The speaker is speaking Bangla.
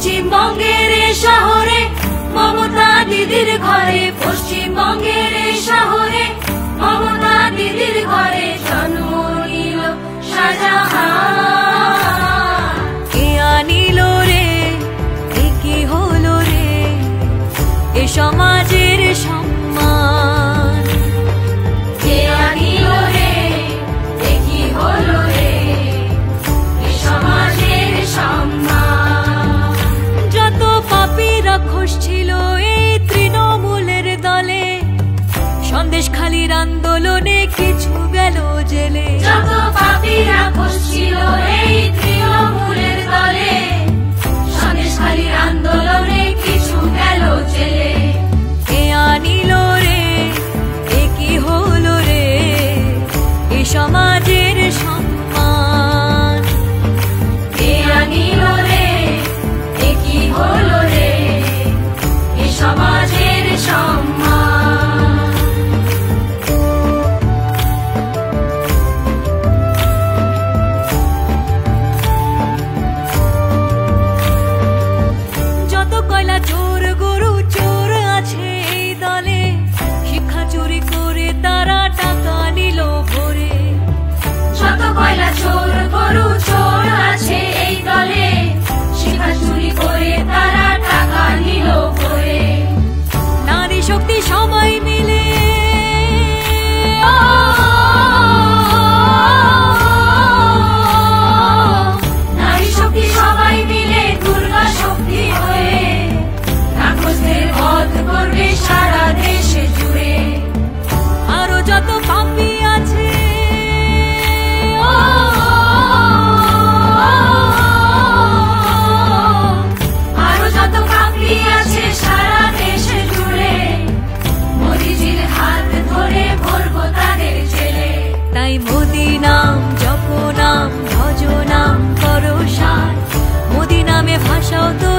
পশ্চিমবঙ্গের শহরে মমতা দিদির ঘরে, পশ্চিমবঙ্গের শহরে মমতা দিদির ঘরে জন্ম নিল শাহজাহান। কে আনিল রে, এ কি হলো রে, এ সমাজের সম্মান। কে আনিল রে, এ কি হলো রে, এ সমাজের সম্মান। রাক্ষস ছিল এই তৃণমূলের দলে, সন্দেশখালির আন্দোলনে কিছু গেল জেলে। যত পাপী রাক্ষস ছিল এই তৃণমূলের দলে, সন্দেশখালির আন্দোলনে কিছু গেল জেলে। কে আনিল রে, এ কি হলো রে, এ সমাজের সম্মান। কে আনিল রে, এ কি হলো রে, সমাজের সম্মান। যত কয়লা চোর গরু চোর আছে এই দলে, শিক্ষা চুরি করে তারা টাকা নিল ভরে। যত কয়লা চোর গরু চোর আছে এই দলে, শিক্ষা চুরি করে তারা টাকা নিল ভরে। শক্তি সবাই মিলে নারী শক্তি সবাই মিলে দুর্গা শক্তি হয়ে রাক্ষসদের বধ করবে সারা দেশে জুড়ে। আরো যত পাপী আছে, আরো যত পাপী আছে সারা দেশে জুড়ে, মোদিজির হাত ধরে ভরবো তাদের জেলে। তাই মোদি নাম জপ নাম ভজ নাম করো সার, মোদি নামে ভাষাও তো